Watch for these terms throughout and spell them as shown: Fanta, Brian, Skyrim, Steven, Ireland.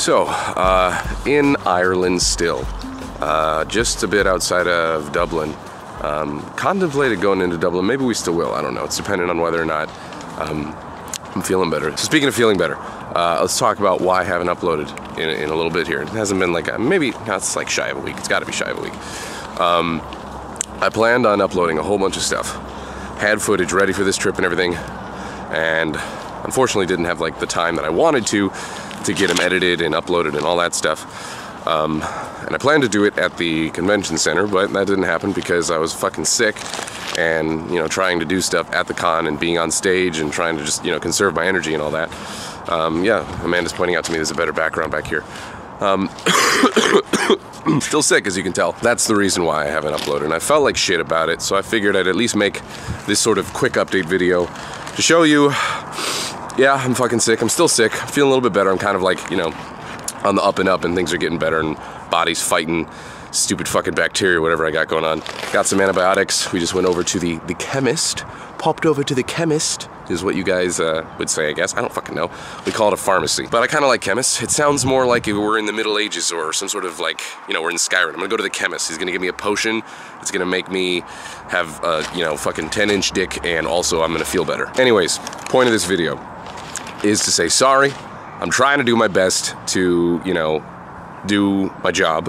So, in Ireland still, just a bit outside of Dublin. Contemplated going into Dublin. Maybe we still will, I don't know. It's dependent on whether or not I'm feeling better. So speaking of feeling better, let's talk about why I haven't uploaded in a little bit here. It hasn't been like, maybe, no, it's like shy of a week. It's gotta be shy of a week. I planned on uploading a whole bunch of stuff. Had footage ready for this trip and everything, and unfortunately didn't have like the time that I wanted to get them edited and uploaded and all that stuff. And I planned to do it at the convention center, but that didn't happen because I was fucking sick and, you know, trying to do stuff at the con and being on stage and trying to just, you know, conserve my energy and all that. Yeah, Amanda's pointing out to me there's a better background back here. I'm still sick, as you can tell. That's the reason why I haven't uploaded, and I felt like shit about it, so I figured I'd at least make this sort of quick update video to show you, yeah, I'm fucking sick. I'm still sick. I'm feeling a little bit better. I'm kind of like, you know, on the up and up, and things are getting better, and body's fighting stupid fucking bacteria, whatever I got going on. Got some antibiotics. We just went over to the chemist. Popped over to the chemist, is what you guys would say, I guess. I don't fucking know. We call it a pharmacy. But I kind of like chemists. It sounds more like if we're in the Middle Ages or some sort of like, you know, we're in Skyrim. I'm gonna go to the chemist. He's gonna give me a potion. It's gonna make me have a, you know, fucking 10-inch dick, and also I'm gonna feel better. Anyways, point of this video is to say sorry. I'm trying to do my best to, you know, do my job,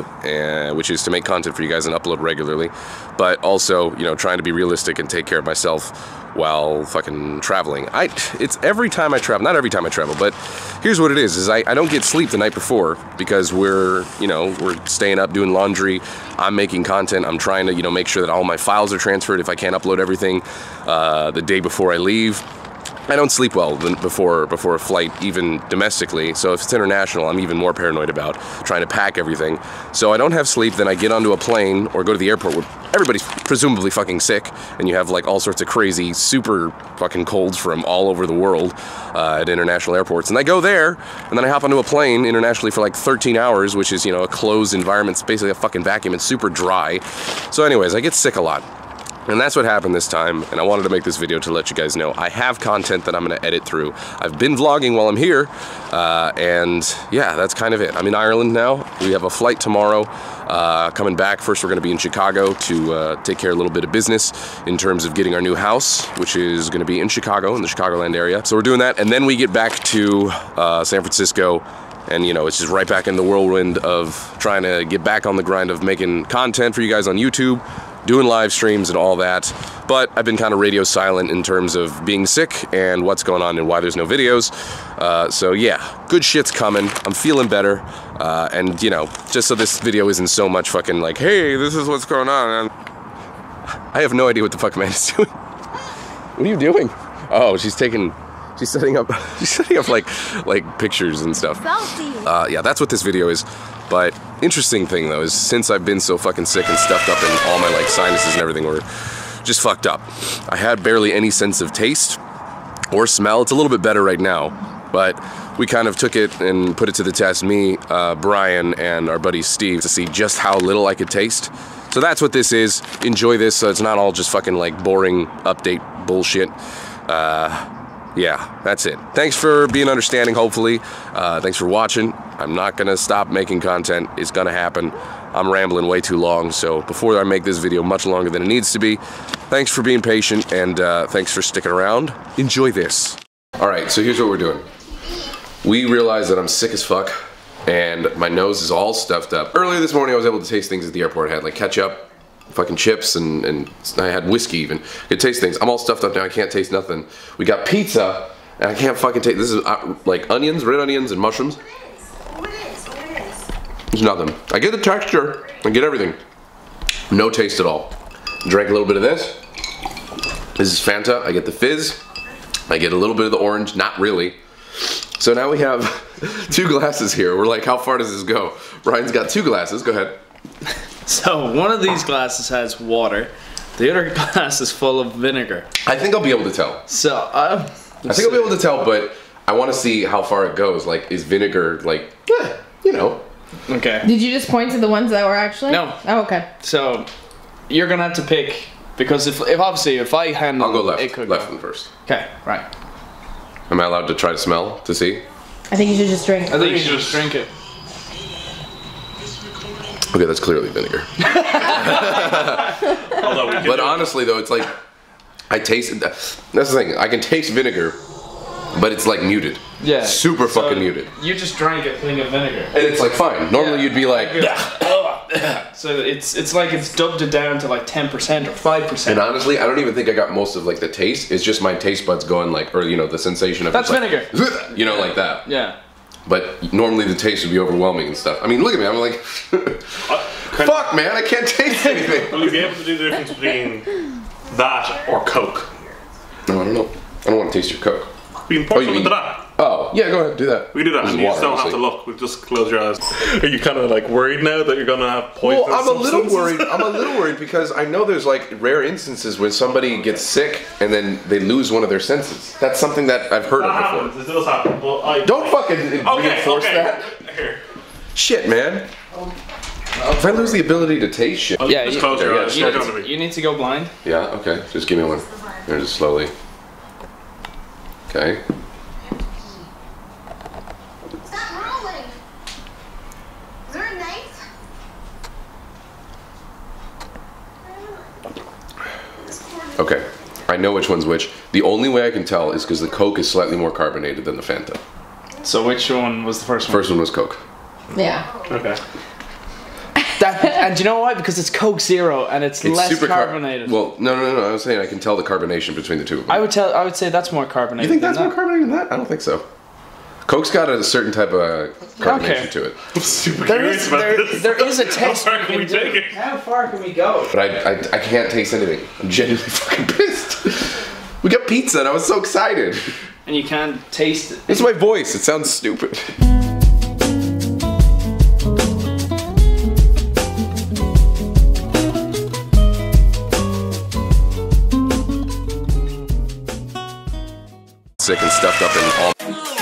which is to make content for you guys and upload regularly, but also, you know, trying to be realistic and take care of myself while fucking traveling. It's every time I travel, not every time I travel, but here's what it is I don't get sleep the night before because we're, you know, we're staying up doing laundry, I'm making content, I'm trying to, you know, make sure that all my files are transferred if I can't upload everything the day before I leave. I don't sleep well before a flight, even domestically, so if it's international, I'm even more paranoid about trying to pack everything. So I don't have sleep, then I get onto a plane or go to the airport where everybody's presumably fucking sick, and you have like all sorts of crazy, super fucking colds from all over the world at international airports. And I go there, and then I hop onto a plane internationally for like 13 hours, which is, you know, a closed environment. It's basically a fucking vacuum. It's super dry. So anyways, I get sick a lot. And that's what happened this time, and I wanted to make this video to let you guys know I have content that I'm going to edit through. I've been vlogging while I'm here, and yeah, that's kind of it. I'm in Ireland now. We have a flight tomorrow. Coming back, first we're going to be in Chicago to take care of a little bit of business in terms of getting our new house, which is going to be in Chicago, in the Chicagoland area. So we're doing that, and then we get back to San Francisco. And, you know, it's just right back in the whirlwind of trying to get back on the grind of making content for you guys on YouTube, doing live streams and all that. But I've been kind of radio silent in terms of being sick and what's going on and why there's no videos. So yeah, good shit's coming. I'm feeling better. And, you know, just so this video isn't so much fucking like, hey, this is what's going on. I have no idea what the fuck Amanda's doing. What are you doing? Oh, she's setting up, like pictures and stuff. Yeah, that's what this video is. But interesting thing though is since I've been so fucking sick and stuffed up and all my like sinuses and everything were just fucked up, I had barely any sense of taste or smell. It's a little bit better right now, but we kind of took it and put it to the test, me, Brian, and our buddy Steve, to see just how little I could taste. So that's what this is. Enjoy this so it's not all just fucking like boring update bullshit. Yeah, that's it. Thanks for being understanding, hopefully. Thanks for watching. I'm not gonna stop making content. It's gonna happen. I'm rambling way too long, so before I make this video much longer than it needs to be, thanks for being patient, and thanks for sticking around. Enjoy this. All right, so here's what we're doing. We realized that I'm sick as fuck, and my nose is all stuffed up. Earlier this morning, I was able to taste things at the airport. I had like ketchup, fucking chips, and I had whiskey even. I could taste things. I'm all stuffed up now. I can't taste nothing. We got pizza, and I can't fucking taste. This is like onions, red onions, and mushrooms. There's nothing. I get the texture. I get everything. No taste at all. Drank a little bit of this. This is Fanta. I get the fizz. I get a little bit of the orange. Not really. So now we have 2 glasses here. We're like, how far does this go? Brian's got 2 glasses. Go ahead. So one of these glasses has water, the other glass is full of vinegar. I think I'll be able to tell. So I think I'll be able to tell, but I want to see how far it goes. Like, is vinegar like, eh, you know? Okay. Did you just point to the ones that were actually? No. Oh, okay. So you're gonna have to pick, because if obviously if I handle, I'll go left. It could left go. One first. Okay. Right. Am I allowed to try to smell to see? I think you should just drink it. I think you should just drink it. Okay, that's clearly vinegar. But honestly though, it's like, I taste, that's the thing, I can taste vinegar, but it's like muted. Yeah. Super fucking muted. You just drank a thing of vinegar. And it's like fine. Normally you'd be like, so it's like it's dubbed it down to like 10% or 5%. And honestly, I don't even think I got most of like the taste. It's just my taste buds going like, or you know, the sensation of that's vinegar. Like, you know, like that. Yeah. But normally the taste would be overwhelming and stuff. I mean, look at me. I'm like, fuck, man, I can't taste anything. Will you be able to do the difference between that or Coke? No, I don't know. I don't want to taste your Coke. We can pour some into that. Oh, yeah, go ahead, do that. We do that, and you just don't have to look. We just close your eyes. Are you kind of like worried now that you're gonna have poison? Well, I'm a little worried. I'm a little worried because I know there's like rare instances when somebody gets sick and then they lose one of their senses. That's something that I've heard of before. It does happen. Well, don't fucking reinforce that. Here. Shit, man. If I lose the ability to taste shit, just close your eyes. You need to go blind. Yeah. Okay. Just give me one. Here, just slowly. Okay. Okay, I know which one's which. The only way I can tell is because the Coke is slightly more carbonated than the Fanta. So which one was the first one? First one was Coke. Yeah. Okay. And do you know why? Because it's Coke Zero and it's less super carbonated. Well, no. I was saying I can tell the carbonation between the two of them. I would say that's more carbonated. You think that's more carbonated than that? I don't think so. Coke's got a certain type of carbonation to it. I'm super curious about this. There is a taste. How far can we take it? How far can we go? But I can't taste anything. I'm genuinely fucking pissed. We got pizza and I was so excited. And you can't taste it. It's my voice. It sounds stupid. Sick and stuffed up in all.